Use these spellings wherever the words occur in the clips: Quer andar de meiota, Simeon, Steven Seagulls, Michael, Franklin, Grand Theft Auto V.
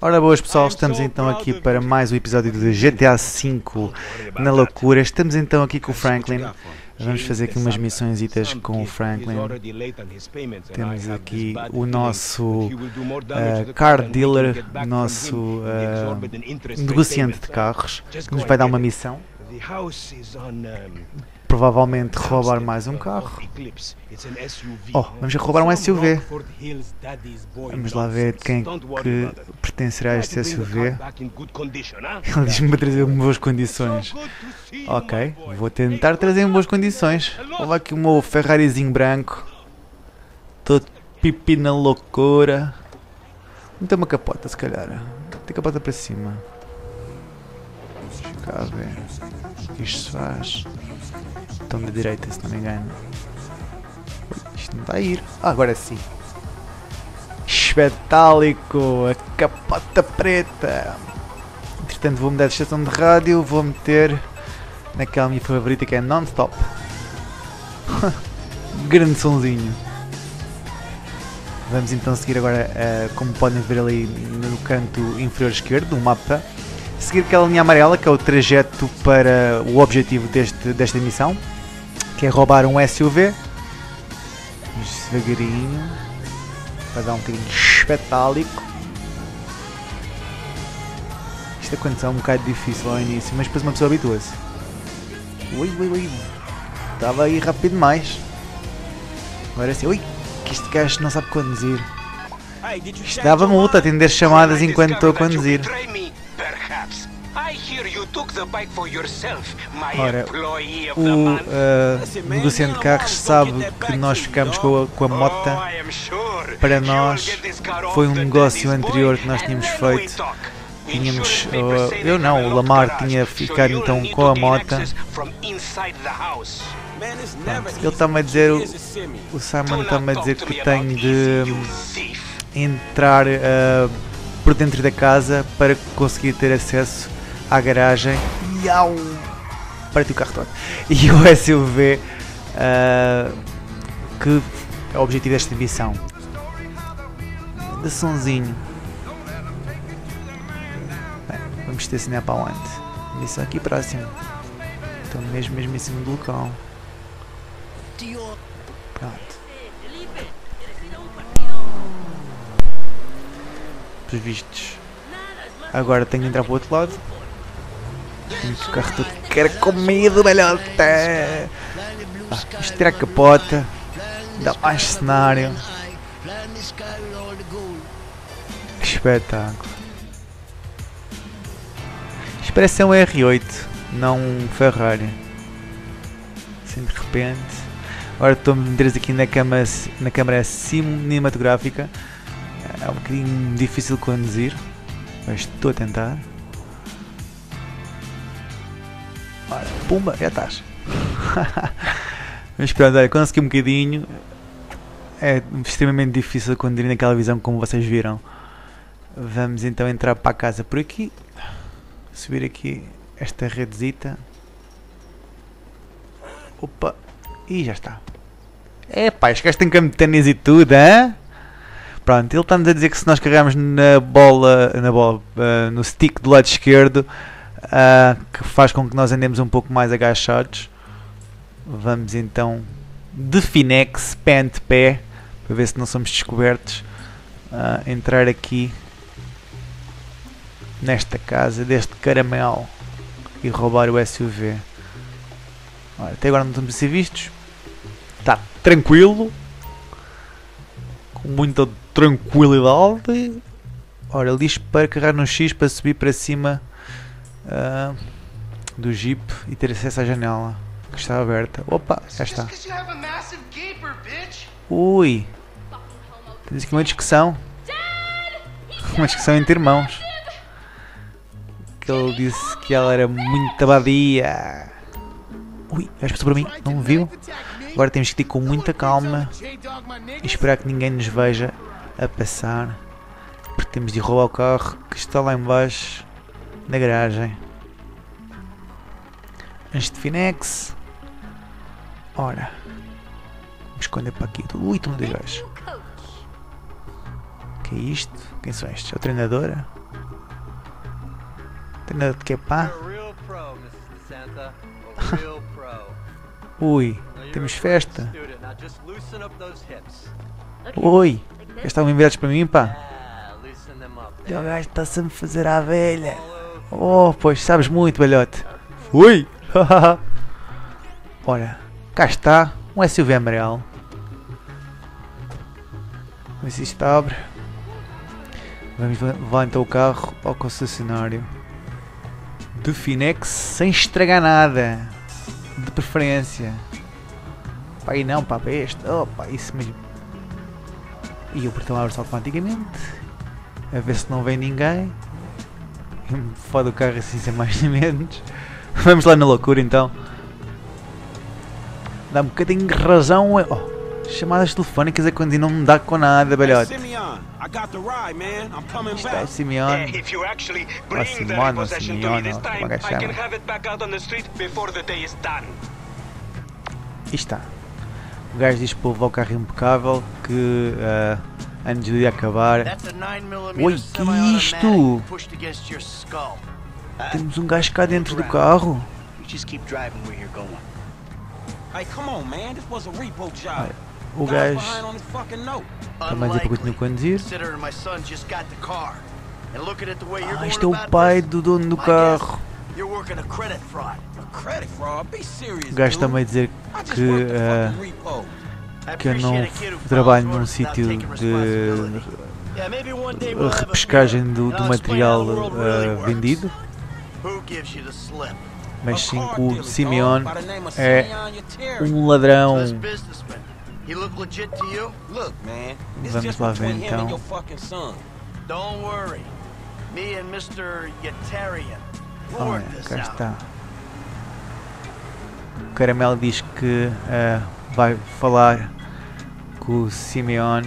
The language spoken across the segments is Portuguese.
Ora boas pessoal, estamos então aqui para mais um episódio de GTA V na loucura. Estamos então aqui com o Franklin. Vamos fazer aqui umas missõesitas com o Franklin. Temos aqui o nosso car dealer, nosso negociante de carros, que nos vai dar uma missão. Provavelmente roubar mais um carro. Oh, vamos roubar um SUV. Vamos lá ver quem que pertencerá a este SUV. Ele diz-me para trazer em boas condições. Ok, vou tentar trazer em boas condições. Olha aqui o meu Ferrarizinho branco. Todo pipi na loucura. Não tem uma capota, se calhar. Tem capota para cima. Deixa cá ver o que isto se faz. Estão da direita, se não me engano. Isto não está a ir. Ah, agora sim. Espetálico! A capota preta! Entretanto, vou mudar de estação de rádio. Vou meter naquela minha favorita que é non-stop. Grande sonzinho. Vamos então seguir agora, como podem ver ali no canto inferior esquerdo do mapa, seguir aquela linha amarela que é o trajeto para o objetivo desta missão, que é roubar um SUV. Vamos devagarinho, para dar um bocadinho espetálico. Isto é quando é um bocado difícil ao início, mas depois uma pessoa habitua-se. Ui, ui, ui, estava aí rápido demais. Agora sim, ui, que este gajo não sabe conduzir. Isto dava multa, atender chamadas enquanto estou a conduzir. Ora, o negociante de carros sabe que nós ficamos com a mota. Para nós foi um negócio anterior que nós tínhamos feito. Tínhamos, eu não, o Lamar tinha ficado então com a mota. Ele está-me a dizer, o Simon está-me a dizer que tenho de entrar por dentro da casa para conseguir ter acesso à garagem. Iau! Partiu o carro todo. E o SUV, que é o objetivo desta missão. De sonzinho. Bem, vamos estacionar para onde? Missão aqui próximo. Estou mesmo em cima do local. Pronto. Vistos. Agora tenho de entrar para o outro lado. O carro todo quer comida, malhota! Isto tira a capota, dá mais cenário. Que espetáculo! Isto parece um R8, não um Ferrari. Assim de repente. Agora estou a me meter aqui na câmara cinematográfica. É um bocadinho difícil conduzir, mas estou a tentar. Ora, pumba, já estás. Mas pronto, olha, consegui um bocadinho. É extremamente difícil conduzir naquela visão, como vocês viram. Vamos então entrar para a casa por aqui. Subir aqui esta redesita. Opa, e já está. Epá, este gajo tem campo de ténis e tudo, hã? Pronto, ele está-nos a dizer que se nós carregarmos no stick do lado esquerdo, que faz com que nós andemos um pouco mais agachados. Vamos então de Finex, pé ante pé, para ver se não somos descobertos. Entrar aqui nesta casa deste caramelo e roubar o SUV. Ora, até agora não estamos a ser vistos. Está tranquilo. Com muita tranquilidade. Ora, ele diz para carregar no X para subir para cima do Jeep e ter acesso à janela que está aberta. Opa, já está. Ui, temos aqui uma discussão. Uma discussão entre irmãos. Que ele disse que ela era muito abadia. Ui, já passou por mim, não me viu? Agora temos que ir com muita calma e esperar que ninguém nos veja a passar, porque temos de roubar o carro que está lá em baixo na garagem. Antes de Finex. Ora, vamos esconder para aqui. Ui, estão dois gajos. O Que é isto? Quem são estes? A treinadora? Treinador de que é pá? Ui, temos festa. Ui, estavam enviados para mim, pá. O gajo está-se a me fazer à velha. Oh, pois sabes muito, velhote. Ui. Olha, cá está um SUV amarelo. Vamos ver se isto abre. Vamos levar então o carro ao concessionário do Finex sem estragar nada. De preferência. Pá, e não, pá, para este. Oh, pá, isso mesmo. E o portão abre-se automaticamente. A ver se não vem ninguém. Foda o carro assim sem mais nem menos. Vamos lá na loucura então. Dá um bocadinho de razão. Oh, chamadas telefónicas é quando não me dá com nada, balhote. Está o Simeon. Oh, Simeon, o está. O gajo diz para levar o carro impecável que antes do dia acabar. Oi, que é isto? Temos um gajo cá dentro do carro. O gajo também diz para continuar a conduzir. Ah, isto é o pai do dono do carro. O gajo também dizer que eu não trabalho num sítio de repescagem do material vendido. Mas sim, o Simeon é um ladrão. Vamos lá ver então. Olha, cá está. O Caramelo diz que vai falar com o Simeon.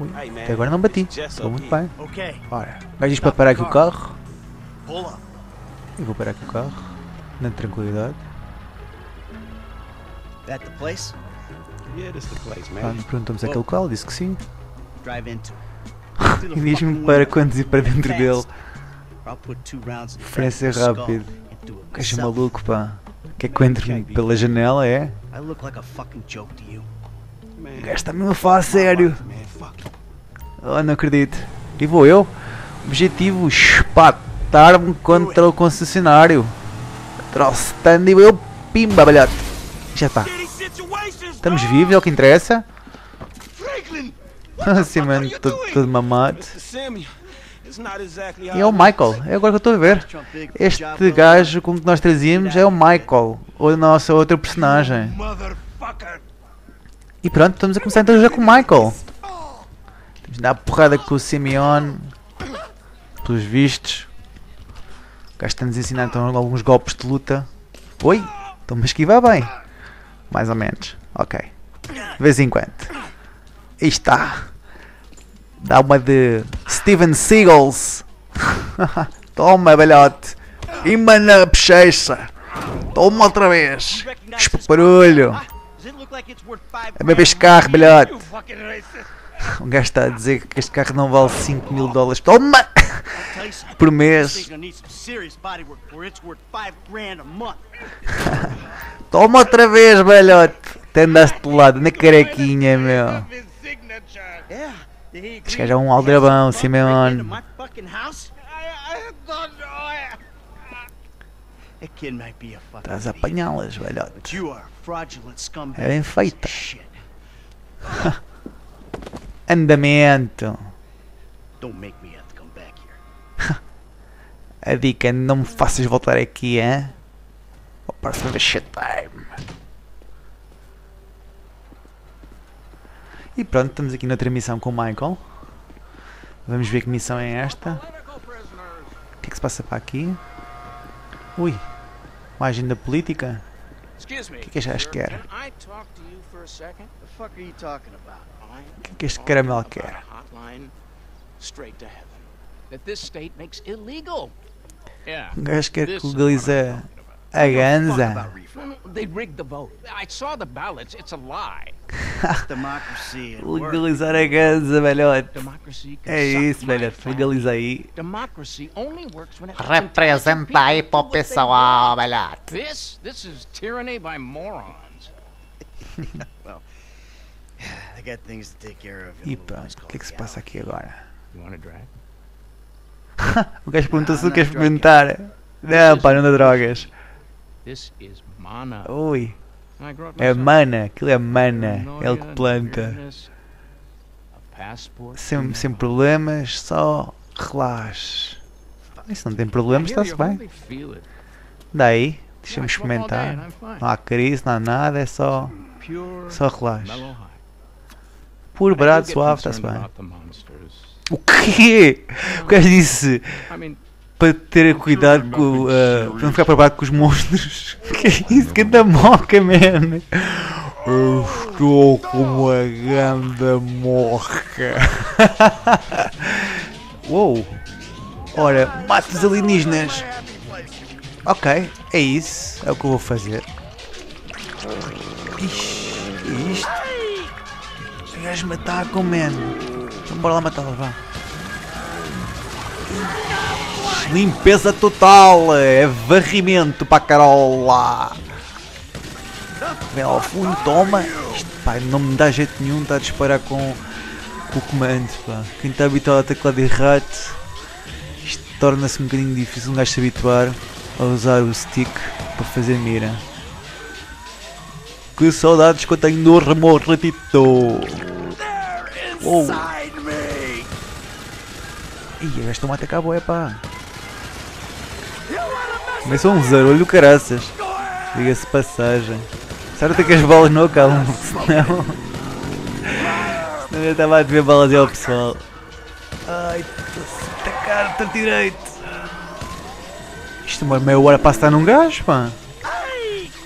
Ui, até agora não bati, estou muito bem. Ora, o gajo diz para parar aqui o carro. Eu vou parar aqui o carro, na tranquilidade. Perguntamos aquele qual, disse que sim. E diz-me para conduzir para dentro dele. Referência rápida. Gajo maluco, pá. Quer que eu entre pela janela, é? O gajo está mesmo a falar a sério. Oh, não acredito. E vou eu. Objetivo, espatar-me contra o concessionário. Troço stand e eu, pimba, balhote. Já está. Estamos vivos, é o que interessa. Assim, mano, todo mamado. E é o Michael, é agora que eu estou a ver. Este gajo com que nós trazíamos é o Michael, o nosso outro personagem. E pronto, estamos a começar então já com o Michael. Estamos a dar porrada com o Simeon. Pelos vistos. O gajo está-nos a ensinar então alguns golpes de luta. Oi, estou-me a esquivar bem. Mais ou menos, ok. De vez em quando. Aí está. Dá uma de Steven Seagulls. Toma, velhote. E mana a bochecha. Toma outra vez. Esparulho. É mesmo este carro, velhote. Um gajo está a dizer que este carro não vale 5 mil dólares. Toma! Por mês. Toma outra vez, velhote. Até andaste de lado. Na carequinha, meu. Este gajo é um aldrabão, Simeon. Estás a apanhá-las, velhote. É bem feita. Andamento. A dica, não me faças voltar aqui, hein? Vou passar a shit time. E pronto, estamos aqui noutra missão com o Michael. Vamos ver que missão é esta. O que é que se passa para aqui? Ui, uma agenda política? O que é que este quer? O que é que este caramelo quer? Um gajo quer que legalize A ganza. Legalizar a ganza, velhote. É isso, velhote. Legaliza aí. Representa aí pro pessoal, velhote. Isso é tyranny by morons. E pronto, o que é que se passa aqui agora? O gajo perguntou se tu queres experimentar. Não, pá, não dá drogas. Ui. É mana, aquilo é mana. É ele que planta. Sem problemas, só relaxe. Isso não tem problemas, está-se bem. Daí, deixa-me experimentar. Não há crise, não há nada, é só. Só relaxe. Puro, barato, suave, está-se bem. O quê? O gajo disse para ter cuidado com. Para não ficar para baixo com os monstros. O que é isso? Que da moca, man! Eu estou com uma ganda moca. Uou! Ora, mate os alienígenas! Ok, é isso. É o que eu vou fazer. Ixi, que é isto? O gajo me atacam, man! Então bora lá matá-la, vá. Limpeza total! É varrimento para a Carola! Vem ao fundo, toma! Isto, pá, não me dá jeito nenhum, está a disparar com o comando, pá. Quem está habituado a teclado de rato, isto torna-se um bocadinho difícil, um gajo se habituar a usar o stick para fazer mira. Que saudades que eu tenho do remor ratito! Oh. Ih, agora estão a atacar a boia, pá. Começou um zarolho, caraças. Diga-se passagem. Certo que as balas não acabam, senão... Senão eu estava a ver balas ao pessoal. Ai, estou-se a atacar, estou direito. Isto demora meia hora para estar num gajo, pá.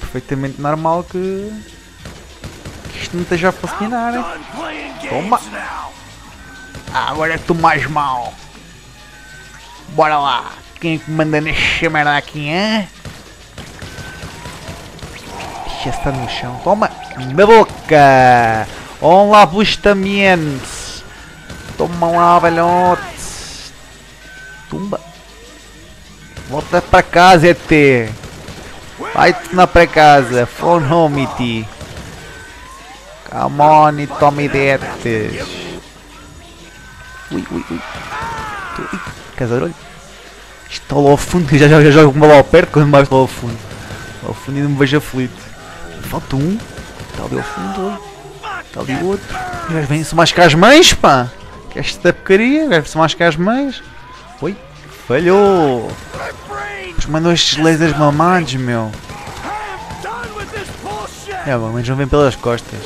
Perfeitamente normal que isto não esteja a funcionar, hein? Toma! Ah, agora é tu mais mal! Bora lá! Quem é que manda nesta merda aqui, hein? Já está no chão! Toma! Na boca! On lá bustamente! Toma lá, velhote! Tumba! Volta para casa, ET! Vai-te lá para casa! Phone home, ET! Come on, tome dentes. Ui, ui, ui. Casarolho. Isto está lá ao fundo, que já jogo uma lá ao perto, quando mais lá ao fundo. Lá ao fundo ainda me vejo aflito. Falta um. Está ali ao fundo. Está ali outro. E agora vem-se mais cá as mães, pá. Que esta porcaria. Agora vem-se mais cá as mães. Oi. Falhou. Mas mandou estes lasers mamados, meu. É, mas não vem pelas costas.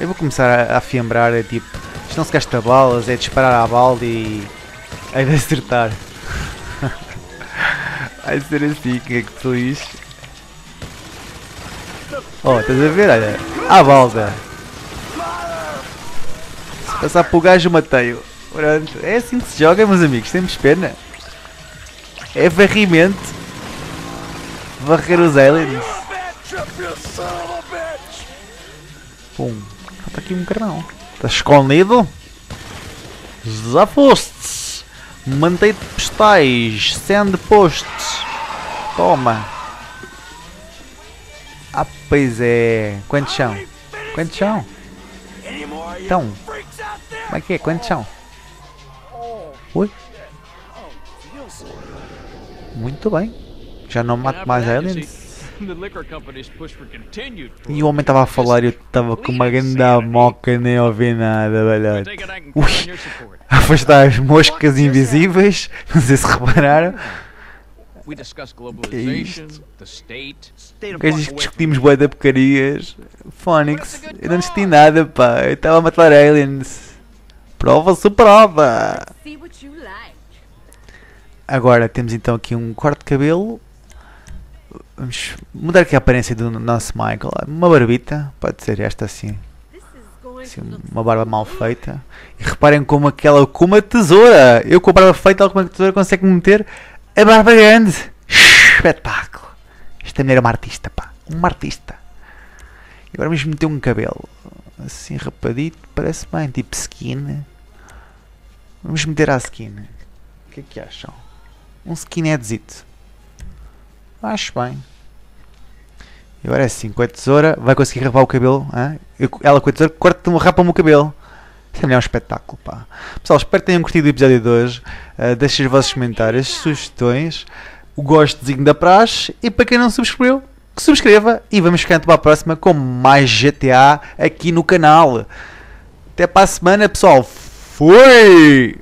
Eu vou começar a afiambrar, é tipo, isto não se gasta balas, é disparar à balde e... é de acertar. Vai ser assim, que é que tu lixo. Oh, estás a ver? Olha, à balda. Se passar para o gajo, matei-o. Pronto, é assim que se joga, meus amigos, temos pena. É varrimento. Varrer os aliens. Pum, está aqui um carnal. Está escondido? Já foste! Mantei-te postais, sendo postes. Toma! Ah, pois é! Quantos são? Quantos são? Então, como é que é? Quantos são? Oi? Muito bem. Já não mato mais aliens. E o homem estava a falar e eu estava com uma grande moca, nem ouvi nada, velhote. Ui, afastar as moscas invisíveis, não sei se repararam. Que é isto? Porque discutimos bué de porcarias. Phonics, eu não discuti nada, pá, eu estava a matar aliens. Prova superada! Agora temos então aqui um corte de cabelo. Vamos mudar aqui a aparência do nosso Michael. Uma barbita, pode ser esta assim. Assim, uma barba mal feita. E reparem como aquela com uma tesoura. Eu com a barba feita, ela com uma tesoura consegue meter a barba grande. espetáculo. Esta mulher é uma artista, pá. Uma artista. E agora mesmo tem um cabelo assim rapadito, parece bem, tipo skin. Vamos meter à skin. O que é que acham? Um skinheadzito. Acho bem. E agora é assim, com a tesoura, vai conseguir ravar o cabelo. Hein? Ela com a tesoura rapa-me o cabelo. Esta mulher é um espetáculo, pá. Pessoal, espero que tenham curtido o episódio de hoje. Deixem os vossos comentários, sugestões, o gostozinho da praxe. E para quem não subscreveu, que subscreva. E vamos ficando para a próxima com mais GTA aqui no canal. Até para a semana, pessoal. Fui!